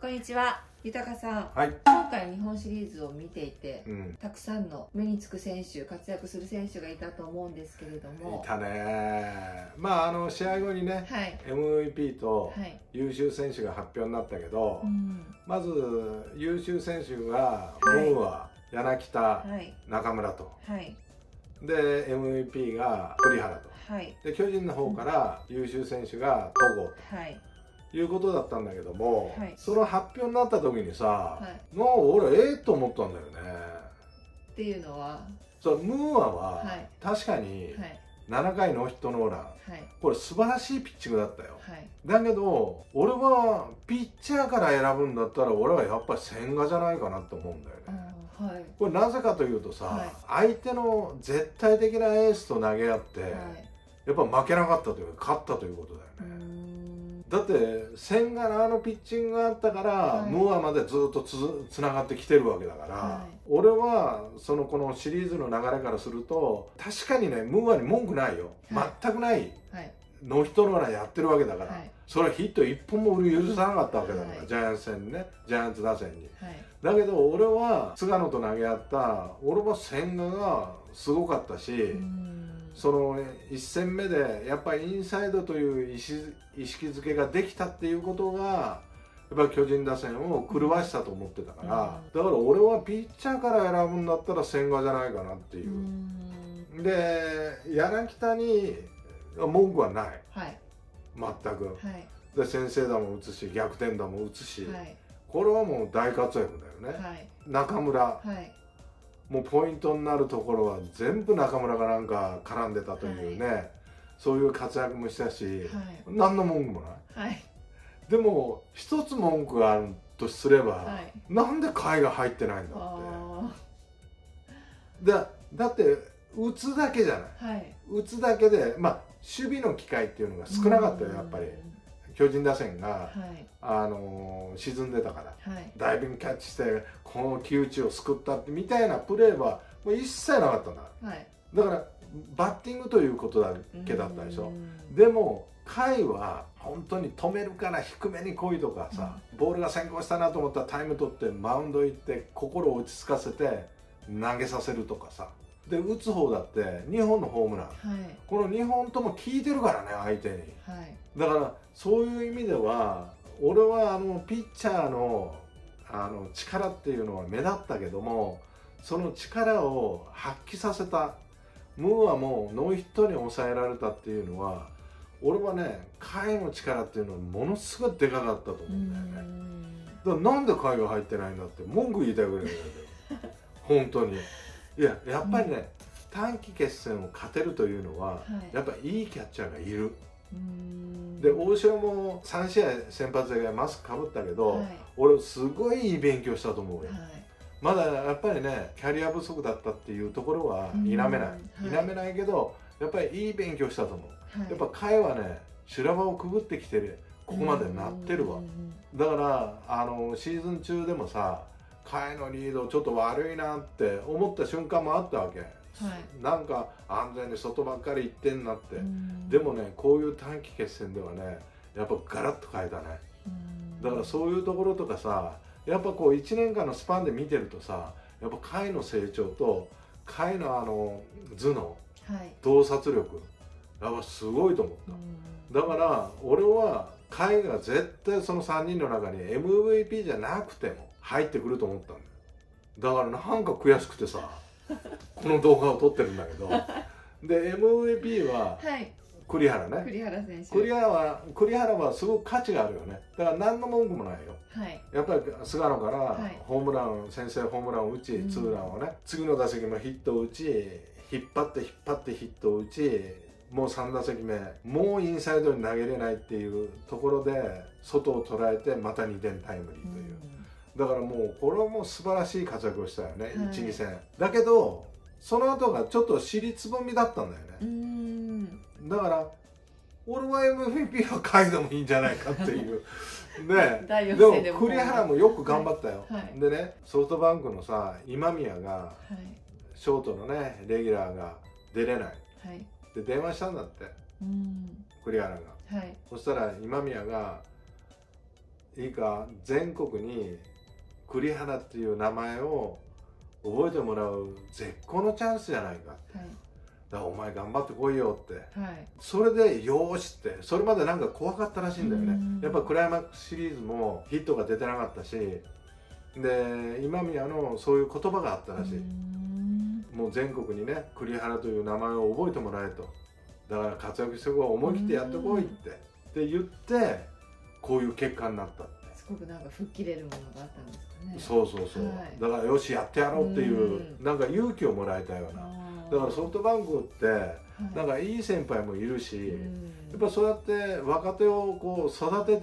こんにちは、豊さん、はい、今回日本シリーズを見ていて、たくさんの目につく選手、活躍する選手がいたと思うんですけれども。いたね。まあ試合後にね、はい、MVP と優秀選手が発表になったけど、まず優秀選手がムーア、柳田、中村と。で MVP が鳥原と、で巨人の方から優秀選手が戸郷と、いうことだったんだけども、その発表になった時にさ、もう俺と思ったんだよね。っていうのはムーアは確かに7回ノーヒットノーラン、これ素晴らしいピッチングだったよ。だけど俺はピッチャーから選ぶんだったら俺はやっぱり千賀じゃないかなと思うんだよね。これなぜかというとさ、相手の絶対的なエースと投げ合って、やっぱ負けなかったというか勝ったということだよね。だって千賀のピッチングがあったから、ムーアまでずっとつながってきてるわけだから、俺はこのシリーズの流れからすると確かにね、ムーアに文句ないよ、全くない、ノーヒットノーランやってるわけだから、それはヒット1本も許さなかったわけだから、ジャイアンツ戦にね、ジャイアンツ打線に。だけど俺は菅野と投げ合った俺は千賀がすごかったし。その1戦目でやっぱりインサイドという意識づけができたっていうことがやっぱり巨人打線を狂わしたと思ってたから、だから俺はピッチャーから選ぶんだったら千賀じゃないかなっていう。で柳田に文句はない、全く、で先制打も打つし逆転打も打つし、これはもう大活躍だよね。中村、もうポイントになるところは全部中村がなんか絡んでたというね、そういう活躍もしたし、何の文句もない、でも一つ文句があるとすれば、なんで甲斐が入ってないんだってだって打つだけじゃない、打つだけで、まあ、守備の機会っていうのが少なかったよ、やっぱり。巨人打線が、沈んでたから、ダイビングキャッチしてこの窮地を救ったってみたいなプレーはもう一切なかったんだ、だからバッティングということだけだったでしょ。でも甲斐は本当に止めるから低めに来いとかさ、ボールが先行したなと思ったらタイム取ってマウンド行って心を落ち着かせて投げさせるとかさ、で打つ方だって2本のホームラン、この2本とも効いてるからね相手に、だからそういう意味では俺はピッチャーの力っていうのは目立ったけども、その力を発揮させたムーアもノーヒットに抑えられたっていうのは俺はね、甲斐の力っていうのはものすごいでかかったと思うんだよね。だからなんで甲斐が入ってないんだって文句言いたいぐらいなんだけど本当に。いや、やっぱりね、短期決戦を勝てるというのは、やっぱいいキャッチャーがいる。で大城も3試合先発でマスクかぶったけど、俺すごいいい勉強したと思うよ、まだやっぱりねキャリア不足だったっていうところは否めない、否めないけどやっぱりいい勉強したと思う、やっぱ甲斐はね修羅場をくぐってきてる、ここまでなってるわ。だからシーズン中でもさ、甲斐のリードちょっと悪いなって思った瞬間もあったわけ、なんか安全に外ばっかり行ってんなって、でもねこういう短期決戦ではねやっぱガラッと変えたね、だからそういうところとかさ、やっぱこう1年間のスパンで見てるとさ、やっぱ甲斐の成長と甲斐の頭脳、洞察力やっぱすごいと思った、だから俺は甲斐が絶対その3人の中に MVP じゃなくても入ってくると思ったんだよ。だからなんか悔しくてさこの動画を撮ってるんだけどで MVP は栗原ね、栗原はすごく価値があるよね。だから何の文句もないよ、やっぱり菅野からホームラン、先制ホームランを打ちツーランをね、次の打席もヒットを打ち引っ張ってヒットを打ち、もう3打席目もうインサイドに投げれないっていうところで外を捉えてまた2点タイムリーという。だからもうこれはもう素晴らしい活躍をしたよね、12戦だけどその後がちょっと尻つぼみだったんだよね。だから俺は MVP は甲斐でもいいんじゃないかっていうね。でも栗原もよく頑張ったよ、でねソフトバンクのさ今宮が、ショートのねレギュラーが出れない、で電話したんだって栗原が、そしたら今宮がいいか、全国に栗原っていう名前を覚えてもらう絶好のチャンスじゃないか、はい、だからお前頑張ってこいよって、はい、それで「よーし」って、それまでなんか怖かったらしいんだよね。やっぱクライマックスシリーズもヒットが出てなかったし、で今宮のそういう言葉があったらしい。もう全国にね、栗原という名前を覚えてもらえと、だから活躍してこい、思い切ってやってこいってって言って、こういう結果になったって。すごくなんか吹っ切れるものがあったんですかね。そうそうそう、はい、だからよしやってやろうっていうなんか勇気をもらえたような。だからソフトバンクってなんかいい先輩もいるし、はい、やっぱそうやって若手をこう育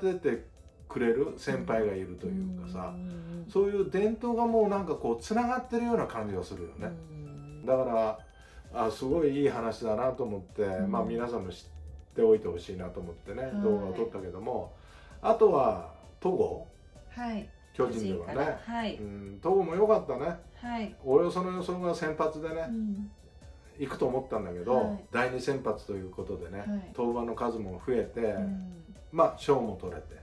ててくれる先輩がいるというかさ、そういう伝統がもうなんかこうつながってるような感じがするよね。だからすごいいい話だなと思って、まあ皆さんも知っておいてほしいなと思ってね、動画を撮ったけども、あとは戸郷、はい、巨人ではね、はい、戸郷も良かったね。はい、およその予想が先発でね、行くと思ったんだけど、はい、第2先発ということでね、はい、登板の数も増えて、まあ賞も取れて。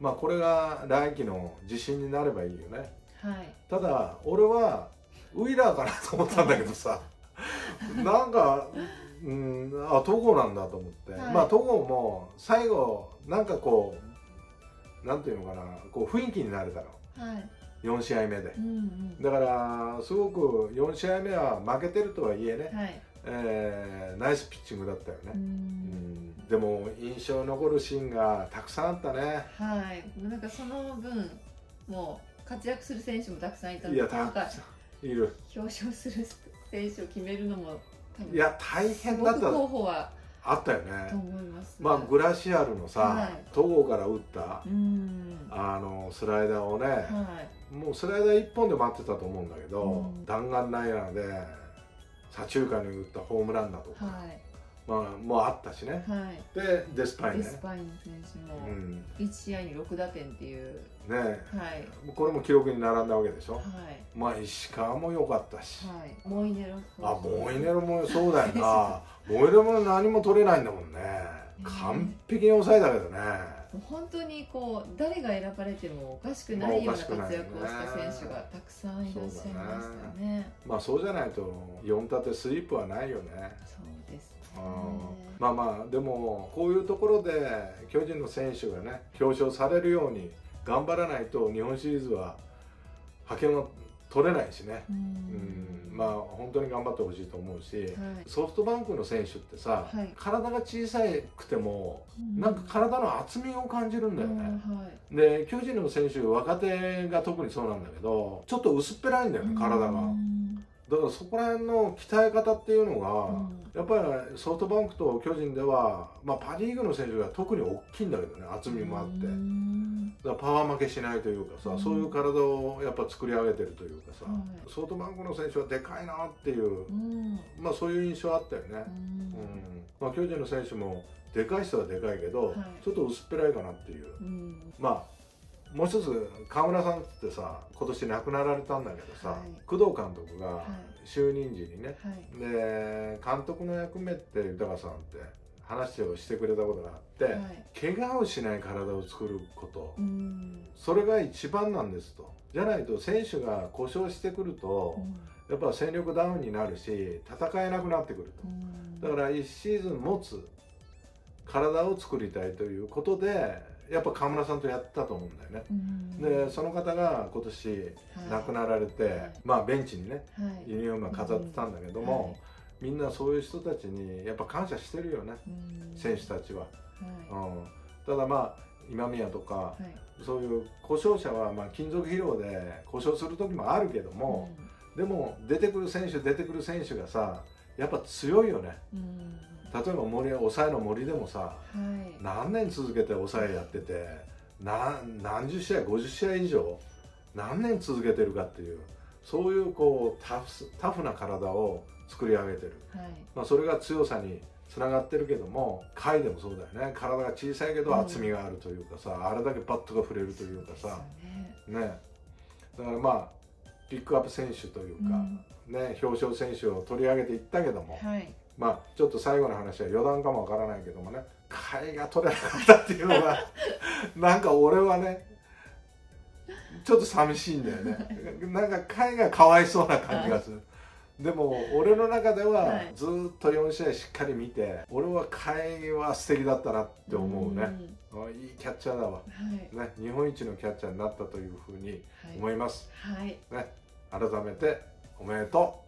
まあこれが来季の自信になればいいよね、はい、ただ俺はウィラーかなと思ったんだけどさなんかあ、戸郷なんだと思って、はい、まあ戸郷も最後なんかこうなんていうのかな、こう雰囲気になれたの、はい、4試合目で、だからすごく4試合目は負けてるとはいえね、はい、ナイスピッチングだったよね。でも印象残るシーンがたくさんあったね。はい、なんかその分もう活躍する選手もたくさんいたので、なんかいる表彰する選手を決めるのも多分いや大変だった。候補はあったよねと思います、ね。まあグラシアルのさ、はい、戸郷から打ったあのスライダーをね、はい、もうスライダー1本で待ってたと思うんだけど、弾丸ライナーで。左中間に打ったホームランだとか、はい、まあもうあったしね、はい、でデスパイネ選手も1試合に6打点っていうね、はい、これも記録に並んだわけでしょ、はい、まあ石川も良かったし、はい、モイネロ、あモイネロもそうだよなモイネロも何も取れないんだもんね完璧に抑えたけどね、本当にこう誰が選ばれてもおかしくないような活躍をした選手がたくさんいらっしゃいましたね。まあそうじゃないと4立てスイープはないよね。そうですね。まあまあでもこういうところで巨人の選手がね表彰されるように頑張らないと日本シリーズは覇権を取れないしね。まあ本当に頑張ってほしいと思うし、はい、ソフトバンクの選手ってさ、はい、体が小さくても、なんか体の厚みを感じるんだよね、はい、で巨人の選手若手が特にそうなんだけどちょっと薄っぺらいんだよね体が、だからそこら辺の鍛え方っていうのが、やっぱりソフトバンクと巨人では、まあ、パ・リーグの選手が特に大きいんだけどね、厚みもあって。だからパワー負けしないというかさ、そういう体をやっぱ作り上げてるというかさ、ソフトバンクの選手はでかいなっていう、まあそういう印象あったよね。まあ巨人の選手もでかい人はでかいけど、はい、ちょっと薄っぺらいかなっていう。まあもう一つ川村さんってさ、今年亡くなられたんだけどさ、はい、工藤監督が就任時にね、はい、で監督の役目って豊さんって。話をしてくれたことがあって、はい、怪我をしない体を作ること、それが一番なんですと。じゃないと選手が故障してくると、やっぱ戦力ダウンになるし戦えなくなってくると、だから1シーズン持つ体を作りたいということでやっぱ川村さんとやったと思うんだよね、でその方が今年亡くなられて、はい、まあベンチにね、はい、ユニフォームを飾ってたんだけども。はい、みんなそういう人たちにやっぱ感謝してるよね、選手たちは、ただまあ今宮とか、はい、そういう故障者はまあ金属疲労で故障する時もあるけども、でも出てくる選手がさやっぱ強いよね、例えば抑えの森でもさ、はい、何年続けて抑えやってて何十試合50試合以上何年続けてるかっていう、そういうこうタフな体を作り上げてる、はい、まあそれが強さにつながってるけども、甲斐でもそうだよね、体が小さいけど厚みがあるというかさ、あれだけバットが触れるというかさ、ね、だからまあピックアップ選手というか、ね、表彰選手を取り上げていったけども、はい、まあちょっと最後の話は余談かもわからないけどもね、貝が取れなかったっていうのがなんか俺はねちょっと寂しいんだよね。なんか貝がかわいそうな感じがする。でも俺の中ではずっと4試合しっかり見て、俺は貝は素敵だったなって思うね。いいキャッチャーだわ、ね、日本一のキャッチャーになったというふうに思います、ね、改めておめでとう。